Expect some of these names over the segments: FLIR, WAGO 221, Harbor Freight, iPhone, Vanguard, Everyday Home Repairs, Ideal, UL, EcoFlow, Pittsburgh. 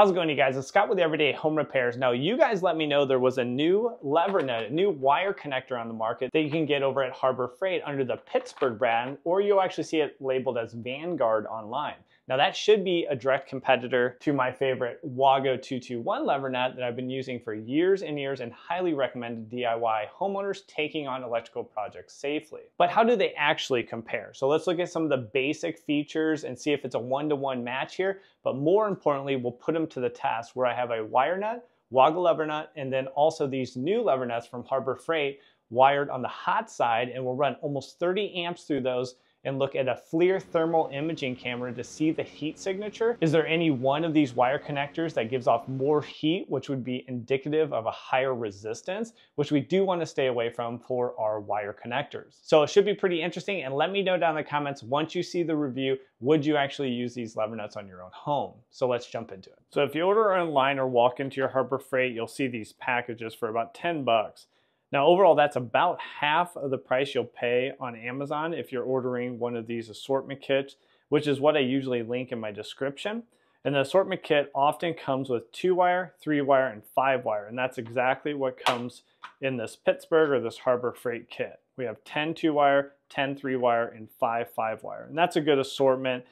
How's it going, you guys? It's Scott with Everyday Home Repairs. Now, you guys let me know there was a new lever nut, a new wire connector on the market that you can get over at Harbor Freight under the Pittsburgh brand, or you'll actually see it labeled as Vanguard online. Now, that should be a direct competitor to my favorite WAGO 221 lever nut that I've been using for years and years and highly recommend DIY homeowners taking on electrical projects safely. But how do they actually compare? So let's look at some of the basic features and see if it's a one-to-one match here. But more importantly, we'll put them to the test where I have a wire nut, WAGO lever nut, and then also these new lever nuts from Harbor Freight wired on the hot side, and we'll run almost 30 amps through those and look at a FLIR thermal imaging camera to see the heat signature. Is there any one of these wire connectors that gives off more heat, which would be indicative of a higher resistance, which we do want to stay away from for our wire connectors. So it should be pretty interesting, and let me know down in the comments once you see the review, would you actually use these lever nuts on your own home? So let's jump into it. So if you order online or walk into your Harbor Freight, you'll see these packages for about 10 bucks. Now, overall, that's about half of the price you'll pay on Amazon if you're ordering one of these assortment kits, which is what I usually link in my description. And the assortment kit often comes with 2-wire, 3-wire, and 5-wire, and that's exactly what comes in this Pittsburgh or this Harbor Freight kit. We have 10 2-wire, 10 3-wire, and 5 5-wire, and that's a good assortment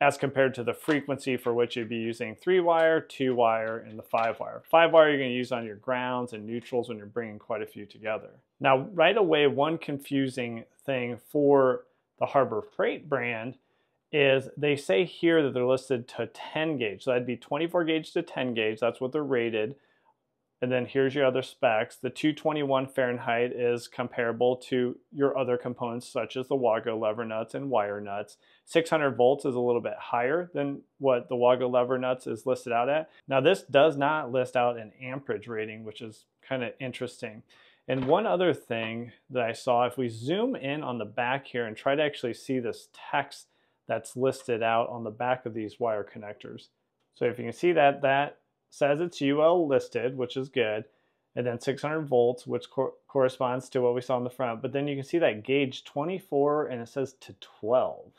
as compared to the frequency for which you'd be using 3-wire, 2-wire, and the 5-wire. 5-wire you're going to use on your grounds and neutrals when you're bringing quite a few together. Now, right away, one confusing thing for the Harbor Freight brand is they say here that they're listed to 10 gauge. So that'd be 24 gauge to 10 gauge. That's what they're rated. And then here's your other specs. The 221 Fahrenheit is comparable to your other components such as the WAGO lever nuts and wire nuts. 600 volts is a little bit higher than what the WAGO lever nuts is listed out at. Now, this does not list out an amperage rating, which is kind of interesting. And one other thing that I saw, if we zoom in on the back here and try to actually see this text that's listed out on the back of these wire connectors. So if you can see that, that says it's UL listed, which is good, and then 600 volts, which corresponds to what we saw in the front. But then you can see that gauge 24, and it says to 12.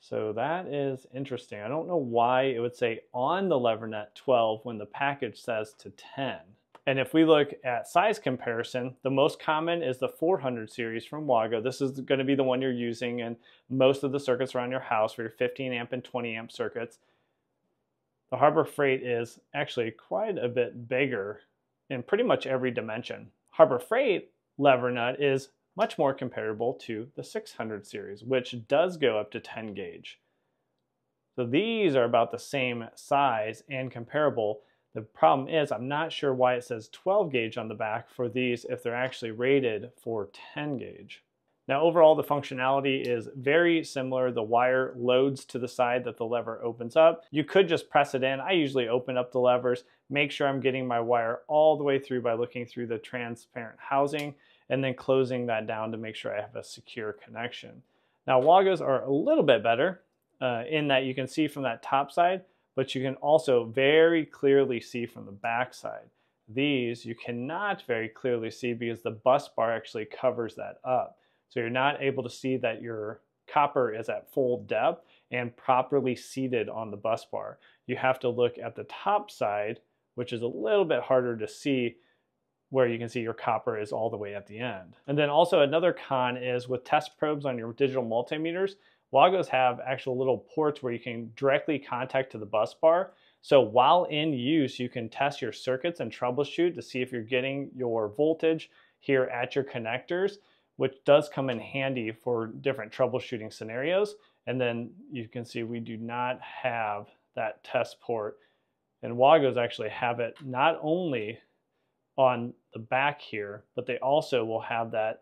So that is interesting. I don't know why it would say on the lever nut 12 when the package says to 10. And if we look at size comparison, the most common is the 400 series from WAGO. This is going to be the one you're using in most of the circuits around your house for your 15 amp and 20 amp circuits. The Harbor Freight is actually quite a bit bigger in pretty much every dimension. Harbor Freight lever nut is much more comparable to the 600 series, which does go up to 10 gauge. So these are about the same size and comparable. The problem is I'm not sure why it says 12 gauge on the back for these if they're actually rated for 10 gauge. Now, overall, the functionality is very similar. The wire loads to the side that the lever opens up. You could just press it in. I usually open up the levers, make sure I'm getting my wire all the way through by looking through the transparent housing, and then closing that down to make sure I have a secure connection. Now, WAGOs are a little bit better in that you can see from that top side, but you can also very clearly see from the back side. These you cannot very clearly see because the bus bar actually covers that up. So you're not able to see that your copper is at full depth and properly seated on the bus bar. You have to look at the top side, which is a little bit harder to see, where you can see your copper is all the way at the end. And then also another con is with test probes on your digital multimeters, WAGOs have actual little ports where you can directly contact to the bus bar. So while in use, you can test your circuits and troubleshoot to see if you're getting your voltage here at your connectors, which does come in handy for different troubleshooting scenarios. And then you can see we do not have that test port. And WAGOs actually have it not only on the back here, but they also will have that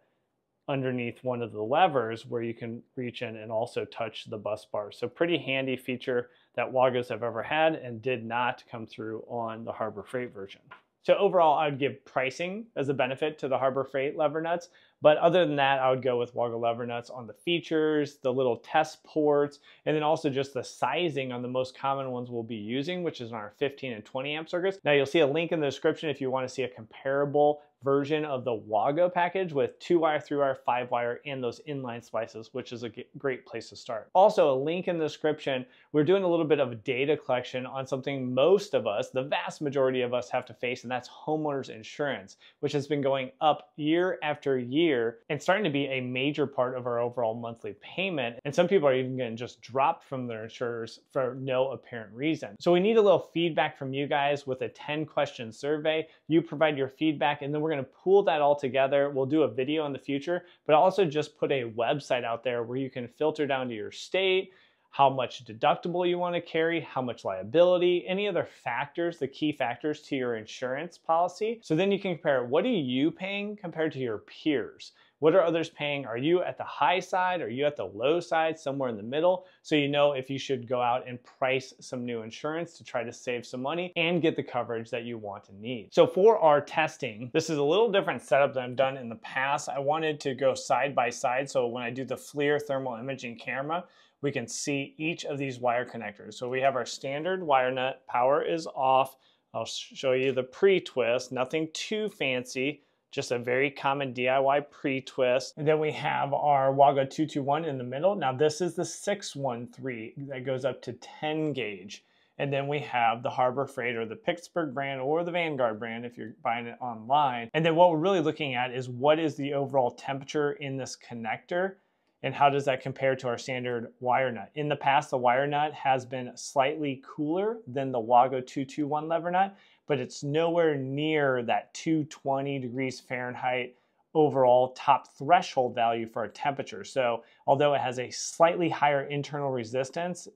underneath one of the levers where you can reach in and also touch the bus bar. So pretty handy feature that WAGOs have ever had and did not come through on the Harbor Freight version. So overall, I would give pricing as a benefit to the Harbor Freight lever nuts, But other than that, I would go with WAGO lever nuts on the features, the little test ports, and then also just the sizing on the most common ones we'll be using, which is on our 15 and 20 amp circuits. Now you'll see a link in the description if you want to see a comparable version of the WAGO package with 2-wire, 3-wire, 5-wire, and those inline splices, which is a great place to start. Also, a link in the description, we're doing a little bit of data collection on something most of us, the vast majority of us, have to face, and that's homeowners insurance, which has been going up year after year and starting to be a major part of our overall monthly payment. And some people are even getting just dropped from their insurers for no apparent reason. So we need a little feedback from you guys with a 10-question survey. You provide your feedback, and then we're going to pool that all together. We'll do a video in the future, but also just put a website out there where you can filter down to your state, how much deductible you want to carry, how much liability, any other factors, the key factors to your insurance policy. So then you can compare, what are you paying compared to your peers? What are others paying? Are you at the high side? Are you at the low side? Somewhere in the middle? So you know if you should go out and price some new insurance to try to save some money and get the coverage that you want and need. So for our testing, this is a little different setup than I've done in the past. I wanted to go side by side, so when I do the FLIR thermal imaging camera, we can see each of these wire connectors. So we have our standard wire nut, power is off. I'll show you the pre-twist, nothing too fancy. Just a very common DIY pre-twist. And then we have our WAGO 221 in the middle. Now this is the 613 that goes up to 10 gauge. And then we have the Harbor Freight or the Pittsburgh brand or the Vanguard brand if you're buying it online. And then what we're really looking at is what is the overall temperature in this connector and how does that compare to our standard wire nut. In the past, the wire nut has been slightly cooler than the WAGO 221 lever nut, but it's nowhere near that 220 degrees Fahrenheit overall top threshold value for a temperature. So although it has a slightly higher internal resistance,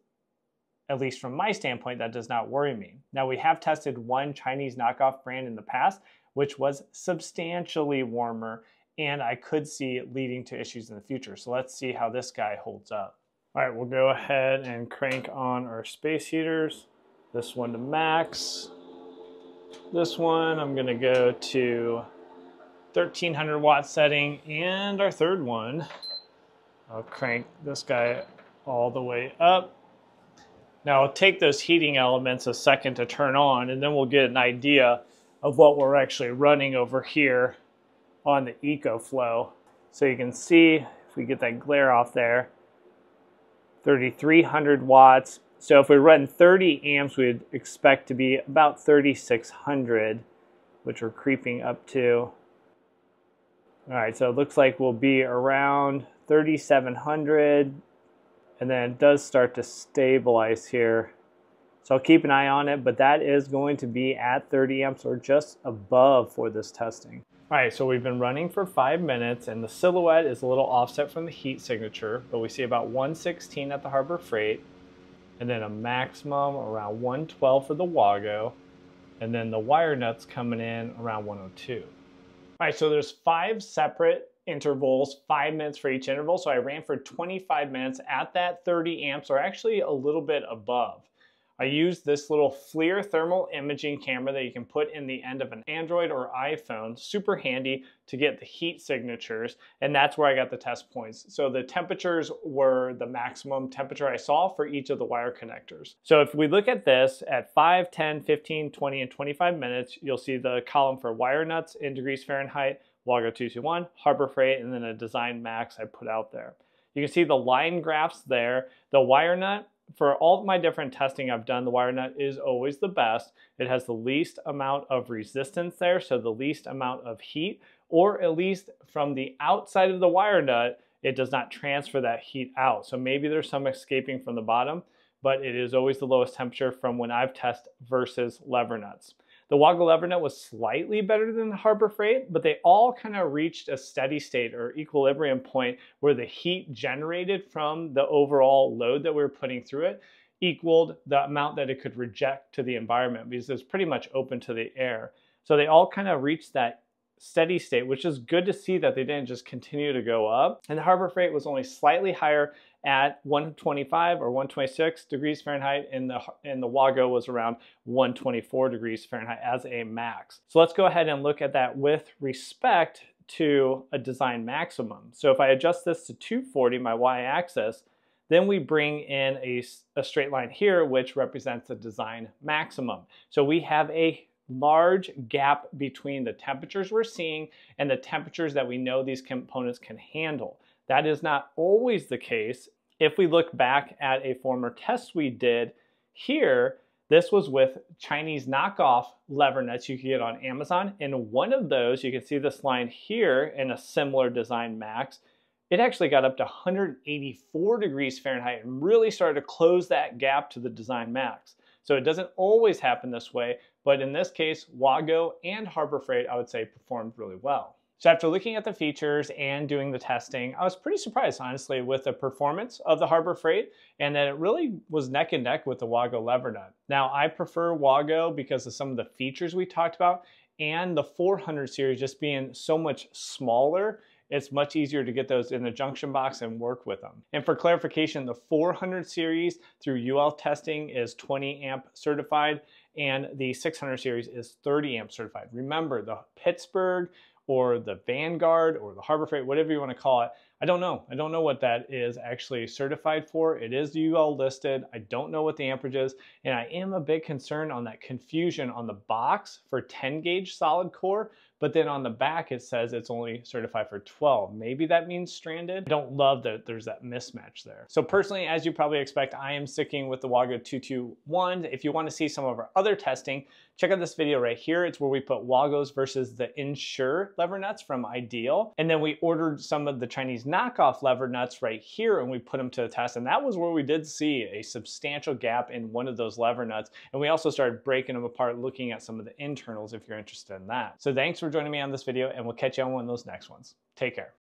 at least from my standpoint, that does not worry me. Now we have tested one Chinese knockoff brand in the past, which was substantially warmer, and I could see it leading to issues in the future. So let's see how this guy holds up. All right, we'll go ahead and crank on our space heaters. This one to max. This one, I'm gonna go to 1300 watt setting, and our third one, I'll crank this guy all the way up. Now I'll take those heating elements a second to turn on, and then we'll get an idea of what we're actually running over here on the EcoFlow. So you can see, if we get that glare off there, 3,300 watts. So if we run 30 amps, we'd expect to be about 3,600, which we're creeping up to. All right, so it looks like we'll be around 3,700, and then it does start to stabilize here. So I'll keep an eye on it, but that is going to be at 30 amps or just above for this testing. All right, so we've been running for 5 minutes, and the silhouette is a little offset from the heat signature, but we see about 116 at the Harbor Freight, and then a maximum around 112 for the WAGO, and then the wire nuts coming in around 102. All right, so there's 5 separate intervals, 5 minutes for each interval. So I ran for 25 minutes at that 30 amps, or actually a little bit above. I used this little FLIR thermal imaging camera that you can put in the end of an Android or iPhone, super handy to get the heat signatures, and that's where I got the test points. So the temperatures were the maximum temperature I saw for each of the wire connectors. So if we look at this at 5, 10, 15, 20, and 25 minutes, you'll see the column for wire nuts in degrees Fahrenheit, WAGO 221, Harbor Freight, and then a design max I put out there. You can see the line graphs there. The wire nut, for all of my different testing I've done, the wire nut is always the best. It has the least amount of resistance there, so the least amount of heat, or at least from the outside of the wire nut, it does not transfer that heat out. So maybe there's some escaping from the bottom, but it is always the lowest temperature from when I've tested versus lever nuts. The WAGO lever nut was slightly better than the Harbor Freight, but they all kind of reached a steady state or equilibrium point where the heat generated from the overall load that we were putting through it equaled the amount that it could reject to the environment, because it's pretty much open to the air. So they all kind of reached that steady state, which is good to see that they didn't just continue to go up. And the Harbor Freight was only slightly higher at 125 or 126 degrees Fahrenheit, and the WAGO was around 124 degrees Fahrenheit as a max. So let's go ahead and look at that with respect to a design maximum. So if I adjust this to 240, my y-axis, then we bring in a straight line here, which represents the design maximum. So we have a large gap between the temperatures we're seeing and the temperatures that we know these components can handle. That is not always the case. If we look back at a former test we did here, this was with Chinese knockoff lever nuts you can get on Amazon. In one of those, you can see this line here in a similar design max. It actually got up to 184 degrees Fahrenheit and really started to close that gap to the design max. So it doesn't always happen this way, but in this case, WAGO and Harbor Freight, I would say, performed really well. So after looking at the features and doing the testing, I was pretty surprised, honestly, with the performance of the Harbor Freight, and that it really was neck and neck with the WAGO lever nut. Now, I prefer WAGO because of some of the features we talked about, and the 400 series just being so much smaller, it's much easier to get those in the junction box and work with them. And for clarification, the 400 series through UL testing is 20 amp certified, and the 600 series is 30 amp certified. Remember, the Pittsburgh, or the Vanguard, or the Harbor Freight, whatever you want to call it, I don't know. I don't know what that is actually certified for. It is UL listed. I don't know what the amperage is, and I am a big concern on that confusion on the box for 10 gauge solid core, but then on the back it says it's only certified for 12. Maybe that means stranded. I don't love that there's that mismatch there. So personally, as you probably expect, I am sticking with the WAGO 221. If you want to see some of our other testing, check out this video right here. It's where we put WAGOs versus the Insure lever nuts from Ideal, and then we ordered some of the Chinese knockoff lever nuts right here and we put them to the test, and that was where we did see a substantial gap in one of those lever nuts, and we also started breaking them apart, looking at some of the internals if you're interested in that. So thanks for joining me on this video, and we'll catch you on one of those next ones. Take care.